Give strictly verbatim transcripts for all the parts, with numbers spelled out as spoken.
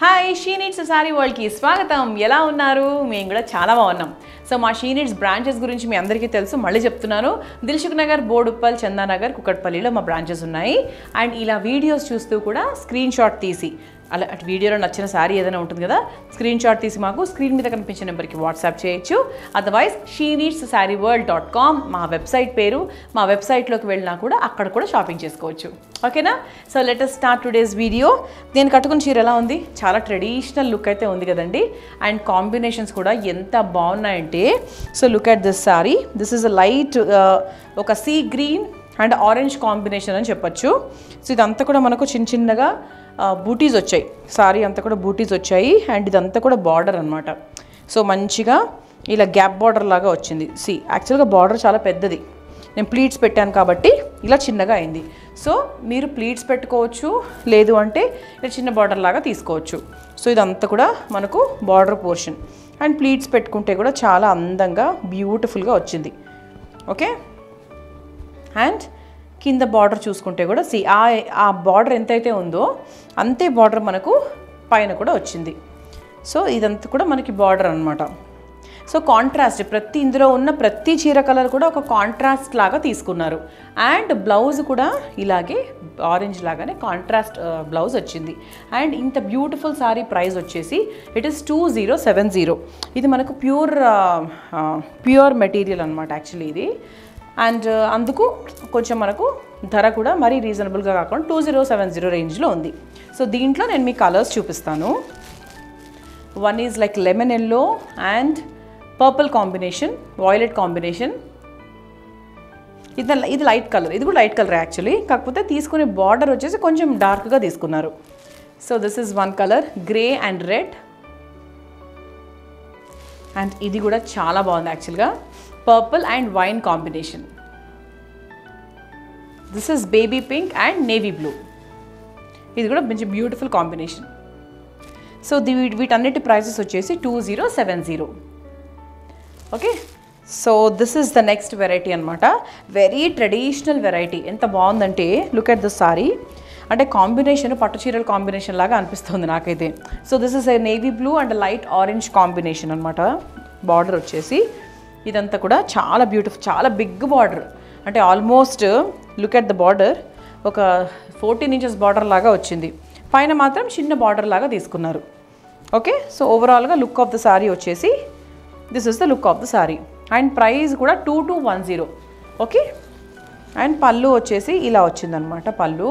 Hi, She Needs Saree World ki swagatham. Ela unnaru memu kuda chaala bagunnam. So ma She Needs branches gurinchi mee andariki telusu malli cheptunanu. Dilsukhnagar Boduppal Chandanagar Kukatpallilo ma branches unnayi and ila videos chustu kuda screenshot teesi ala at video lo nachina saree edaina untundi kada screenshot teesi maaku screen meeda kaninpinche number ki WhatsApp cheyochu. Otherwise she needs saree world dot com ma website peru ma website loki vellina kuda akkada kuda shopping chesukochu. Okay na? So let us start today's video. Nenu kattukona cheera ela undi chaala traditional look aithe undi kadandi and combinations kuda enta baagunayante. So look at this saree. This is a light uh, oka sea green and orange combination ani cheppachu. So idantha kuda manaku chin chinnaga booties వచ్చాయి సారీ అంతా కూడా బూటీస్ వచ్చాయి and ఇదంతా కూడా border అన్నమాట. So మంచిగా ఇలా gap border లాగా వచ్చింది. సి యాక్చువల్గా బార్డర్ చాలా పెద్దది, నేను ప్లీట్స్ పెట్టాను కాబట్టి ఇలా చిన్నగా అయింది. సో మీరు ప్లీట్స్ పెట్టుకోవచ్చు, లేదు అంటే ఇలా చిన్న బార్డర్ లాగా తీసుకోవచ్చు. సో ఇదంతా కూడా మనకు బార్డర్ పోర్షన్ అండ్ ప్లీట్స్ పెట్టుకుంటే కూడా చాలా అందంగా బ్యూటిఫుల్గా వచ్చింది. ఓకే అండ్ కింద బార్డర్ చూసుకుంటే కూడా సి ఆ బార్డర్ ఎంతైతే ఉందో అంతే బార్డర్ మనకు పైన కూడా వచ్చింది. సో ఇదంతా కూడా మనకి బార్డర్ అన్నమాట. సో కాంట్రాస్ట్ ప్రతి ఇందులో ఉన్న ప్రతి చీర కలర్ కూడా ఒక కాంట్రాస్ట్ లాగా తీసుకున్నారు అండ్ బ్లౌజ్ కూడా ఇలాగే ఆరెంజ్ లాగానే కాంట్రాస్ట్ బ్లౌజ్ వచ్చింది. అండ్ ఇంత బ్యూటిఫుల్ సారీ ప్రైస్ వచ్చేసి it is two zero seven zero. ఇది మనకు ప్యూర్ ప్యూర్ మెటీరియల్ అనమాట యాక్చువల్లీ ఇది. అండ్ అందుకు కొంచెం మనకు ధర కూడా మరీ రీజనబుల్గా కాకుండా టూ జీరో సెవెన్ జీరో రేంజ్లో ఉంది. సో దీంట్లో నేను మీ కలర్స్ చూపిస్తాను. One is like lemon yellow and purple combination, violet combination. ఇది ఇది లైట్ కలర్, ఇది కూడా లైట్ కలర్ యాక్చువల్లీ, కాకపోతే తీసుకునే బార్డర్ వచ్చేసి కొంచెం డార్క్గా తీసుకున్నారు. So this is one colour, grey and red. And ఇది కూడా చాలా బాగుంది యాక్చువల్గా, purple and wine combination. This is baby pink and navy blue. This is a beautiful combination. So the వీటన్నిటి prices వచ్చేసి two zero seven zero. Okay, so this is the next variety అన్నమాట. Very traditional variety. ఎంత బాగుందంటే look at the saree. అంటే combination పట్టు చీరల combination లాగా అనిపిస్తుంది నాకైతే. So this is a navy blue and a light orange combination అన్నమాట. Border వచ్చేసి ఇదంతా కూడా చాలా బ్యూటిఫుల్, చాలా బిగ్ బార్డర్, అంటే almost look at the border ఒక ఫోర్టీన్ ఇంచెస్ బార్డర్ లాగా వచ్చింది, పైన మాత్రం చిన్న బార్డర్ లాగా తీసుకున్నారు. ఓకే, సో ఓవరాల్గా లుక్ ఆఫ్ ద సారీ వచ్చేసి this is the look of the sari and price కూడా two two one zero. Okay, and పళ్ళు వచ్చేసి ఇలా వచ్చిందనమాట. పళ్ళు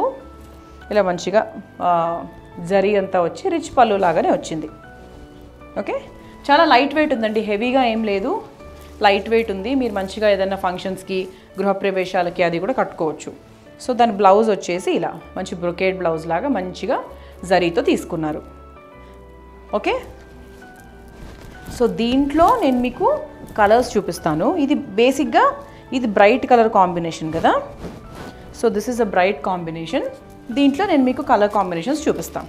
ఇలా మంచిగా జరీ అంతా వచ్చి రిచ్ పళ్ళు లాగానే వచ్చింది. ఓకే, చాలా లైట్ వెయిట్ ఉందండి, హెవీగా ఏం లేదు, లైట్ వెయిట్ ఉంది. మీరు మంచిగా ఏదైనా ఫంక్షన్స్కి గృహప్రవేశాలకి అది కూడా కట్టుకోవచ్చు. సో దాని బ్లౌజ్ వచ్చేసి ఇలా మంచి బ్రొకేట్ బ్లౌజ్ లాగా మంచిగా జరీతో తీసుకున్నారు. ఓకే, సో దీంట్లో నేను మీకు కలర్స్ చూపిస్తాను. ఇది బేసిక్గా ఇది బ్రైట్ కలర్ కాంబినేషన్ కదా, so this is a bright combination. దీంట్లో నేను మీకు కలర్ కాంబినేషన్స్ చూపిస్తాను.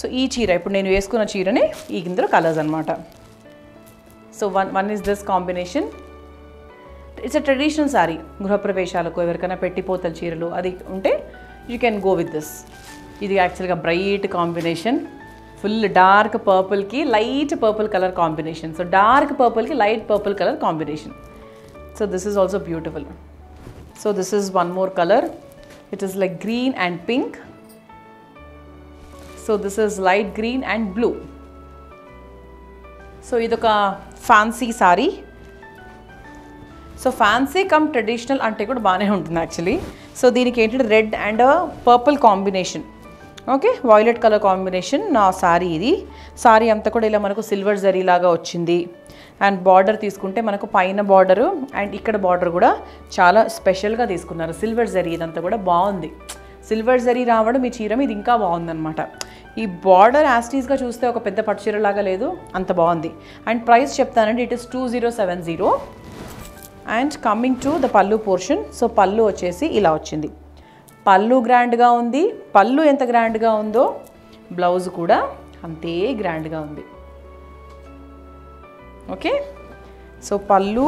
సో ఈ చీర ఇప్పుడు నేను వేసుకున్న చీరనే ఈ ఇందులో కలర్స్ అన్నమాట. So one one is this combination. It's a traditional sari, గృహప్రవేశాలకు ఎవరికైనా పెట్టిపోతల చీరలు అది ఉంటే you can go with this. ఇది యాక్చువల్గా బ్రైట్ కాంబినేషన్, ఫుల్ డార్క్ పర్పుల్కి light purple colour combination. So dark పర్పుల్కి light purple colour combination. So this is also beautiful. So this is one more colour, it is like green and pink. So this is light green and blue. So ఇదొక fancy sorry. So fancy come traditional అంటే కూడా బాగానే ఉంటుంది actually. So దీనికి ఏంటంటే red and purple combination, okay violet colour combination నా సారీ. ఇది సారీ అంతా కూడా ఇలా మనకు సిల్వర్ జరీ లాగా వచ్చింది అండ్ బార్డర్ తీసుకుంటే మనకు పైన బార్డరు అండ్ ఇక్కడ బార్డర్ కూడా చాలా స్పెషల్గా తీసుకున్నారు. సిల్వర్ జరీ ఇదంతా కూడా బాగుంది, సిల్వర్ జరీ రావడం ఈ చీర ఇది ఇంకా బాగుందన్నమాట. ఈ బార్డర్ యాస్టీస్గా చూస్తే ఒక పెద్ద పట్టు చీర లాగా లేదు, అంత బాగుంది. అండ్ ప్రైస్ చెప్తానండి, it is two zero seven zero. And coming to the pallu portion. So పళ్ళు వచ్చేసి ఇలా వచ్చింది, పళ్ళు గ్రాండ్గా ఉంది. పళ్ళు ఎంత గ్రాండ్గా ఉందో బ్లౌజ్ కూడా అంతే గ్రాండ్గా ఉంది. Okay, so pallu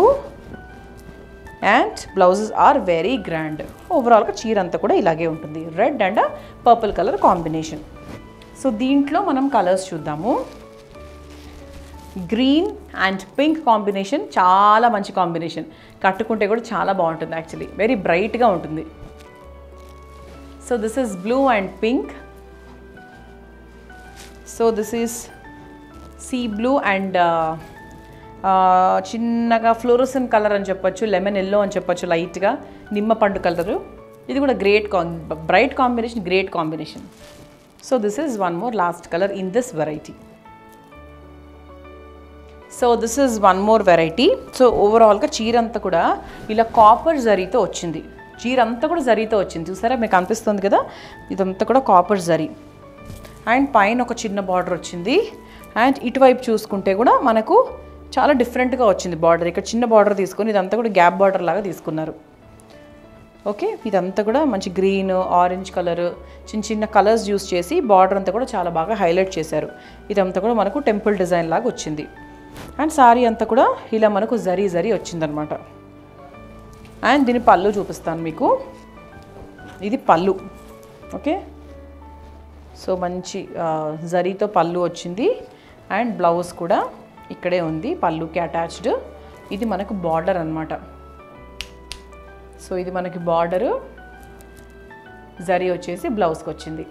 and blouses are very grand. ఓవరాల్గా చీర అంతా కూడా ఇలాగే ఉంటుంది, red and purple colour combination. So deentlo manam colors chuddaamu. Green and pink combination chaala manchi combination. Kattukunte kuda chaala baaguntundi actually. Very bright ga untundi. So this is blue and pink. So this is sea blue and uh, uh, chinnaga fluorescent color ani cheppachu, lemon yellow ani cheppachu, light ga nimma pandu color. This is a great bright combination, great combination. So this is one more last color in this variety. So this is one more variety. So overall ka cheer anta kuda ila copper zari tho ochindi. Cheer anta kuda zari tho ochindi. Chusara meeku anpistundi kada idantha kuda copper zari. And pine oka chinna border ochindi. And itu vaipu chusukunte kuda manaku chaala different ga ochindi border. Ikkada chinna border teeskoni idantha kuda gap border laga teeskunnaru. Okay, idantha kuda manchi green, orange color, chin chinna colors use chesi border anta kuda chaala baga highlight chesaru. Idantha kuda manaku temple design laga ochindi. And saree anta kuda ila manaku zari zari ochindi anamata. And dini pallu chupistanu meeku. Idi pallu. Okay? So manchi uh, zari tho pallu ochindi and blouse kuda ikkade undi pallu ki attached. Idi manaku border anamata. So this is the border, zari ochesi blouse kochindi.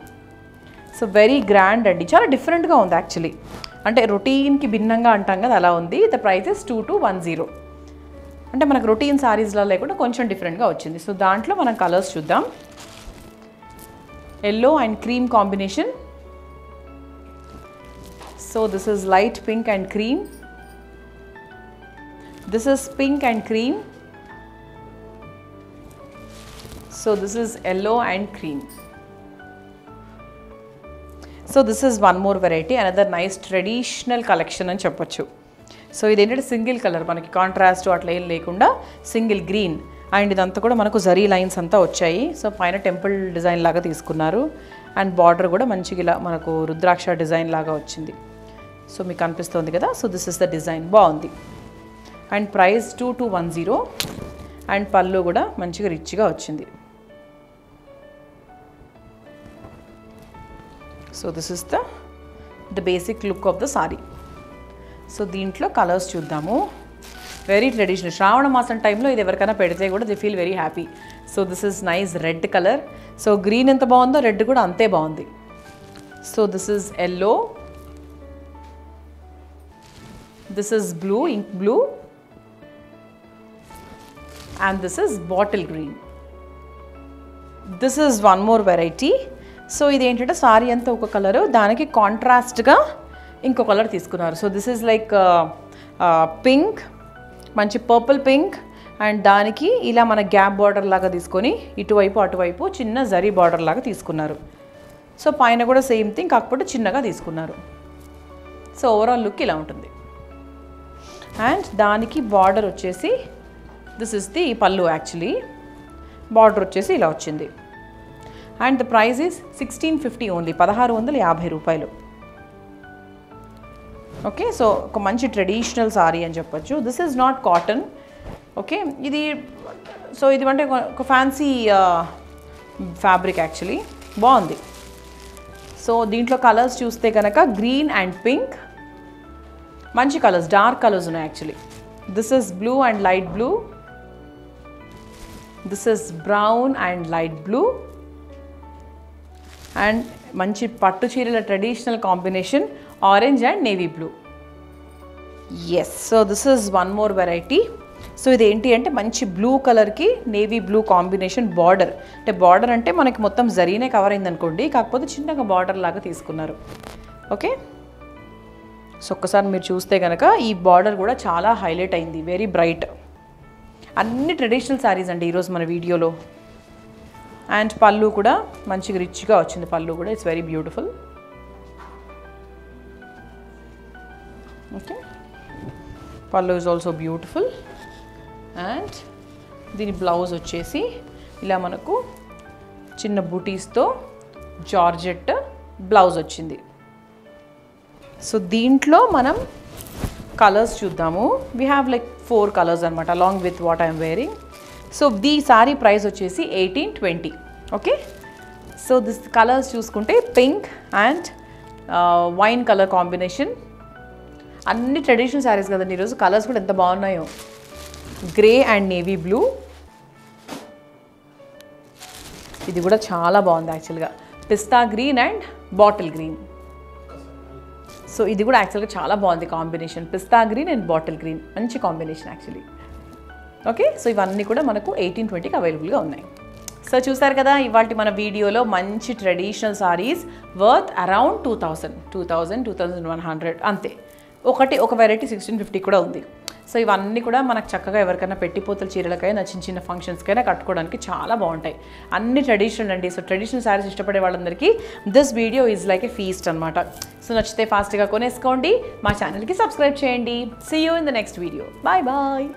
So very grand and chala different ga undi actually. Ante routine ki binnanga antanga kada ala undi. The price is two two one zero. Ante manaku routine sarees la lekunda koncham different ga ochindi. So dantlo mana colors chuddam. Yellow and cream combination. So this is light pink and cream. This is pink and cream. So this is yellow and cream. So this is one more variety, another nice traditional collection ani cheppachu. So idented single color manaki contrast atla em lekunda single green and idantha kuda manaku zari lines anta vachayi. So paina temple design laga teeskunnaru and border kuda manchi ila manaku rudraksha design laga vachindi. So meeku anpistundi kada. So this is the design baagundi and price two two one zero and pallu kuda manchiga rich ga vachindi. So this is the the basic look of the saree. So deentlo colors chuddamu. Very traditional. Shravana masam time lo ide evarkana pedithe kuda they feel very happy. So this is nice red color. So green enta baagundo red kuda ante baagundi. So this is yellow. This is blue, ink blue. And this is bottle green. This is one more variety. So ఇది ఏంటంటే sorry అంతా ఒక colour దానికి contrast గా ఇంకో colour తీసుకున్నారు. So this is like pink మంచి purple pink and దానికి ఇలా మన గ్యాప్ బార్డర్ లాగా తీసుకొని ఇటువైపు అటువైపు చిన్న జరీ బార్డర్ లాగా తీసుకున్నారు. సో పైన కూడా సేమ్ థింగ్ కాకపోతే చిన్నగా తీసుకున్నారు. సో ఓవరాల్ లుక్ ఇలా ఉంటుంది. అండ్ దానికి బార్డర్ వచ్చేసి this is the pallu actually border వచ్చేసి ఇలా వచ్చింది. And the price is sixteen fifty only, sixteen fifty rupayalu. Okay, so oka manchi traditional saree ani cheppachu. This is not cotton. Okay, idi so idi ante oka fancy uh, fabric actually baagundi. So deentlo colors chuste ganaka green and pink manchi colors, dark colors unnai actually. This is blue and light blue. This is brown and light blue. And manchi pattu cheerala traditional combination orange and navy blue. Yes, so this is one more variety. So ఇది ఏంటి అంటే మంచి blue colour కి navy blue combination border. అంటే border అంటే మనకి మొత్తం జరీనే cover అయింది అనుకోండి, కాకపోతే చిన్నగా బార్డర్ లాగా తీసుకున్నారు. ఓకే, సో ఒక్కసారి మీరు చూస్తే కనుక ఈ బార్డర్ కూడా చాలా హైలైట్ అయింది. Very bright. అన్ని ట్రెడిషనల్ సారీస్ అండి ఈరోజు మన వీడియోలో. And pallu kuda manchi rich ga ochindi. Pallu kuda it's very beautiful. Okay, pallu is also beautiful. And dini blouse vachesi ila manaku chinna booties tho georgette blouse ochindi. So deentlo manam colors chuddamu. We have like four colors anamata along with what I am wearing. So the saree price is eighteen twenty. Okay, so this colors choose kunte pink and uh, wine color combination. Anni traditional sarees kada ee roju colors kuda enta baagunnayo. Grey and navy blue. Idi kuda chaala baagundi actually ga. Pista green and bottle green. So idi kuda actually chaala baagundi combination. Pista green and bottle green. Manchi combination actually. Okay, so ivanni kuda manaku eighteen twenty ki available ga unnai. So chusaru kada ivalti mana video lo manchi traditional sarees worth around two thousand, two thousand, two thousand one hundred ante. ఒకటి ఒక variety sixteen fifty కూడా ఉంది. So ఇవన్నీ కూడా మనకు చక్కగా ఎవరికైనా పెట్టిపోతల చీరలకైనా చిన్న చిన్న ఫంక్షన్స్ కైనా కట్టుకోవడానికి చాలా బాగుంటాయి. అన్ని ట్రెడిషనల్ అండి. సో ట్రెడిషనల్ సారీస్ ఇష్టపడే వాళ్ళందరికీ this video is like a feast అన్నమాట. సో నచ్చితే ఫాస్ట్ గా కొనేసుకోండి. మా ఛానల్ కి సబ్స్క్రైబ్ చేయండి. See you in the next video. Bye bye.